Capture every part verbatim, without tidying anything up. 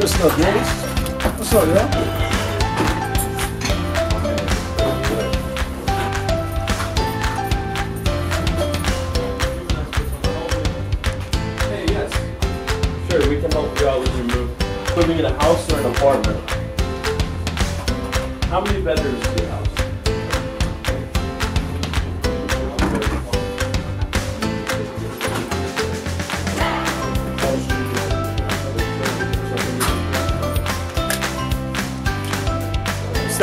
Listen up, boys. What's up, y'all? We can help you out with your move, living in a house or an apartment. How many bedrooms do you have?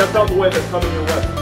Step out the way, they're coming your way.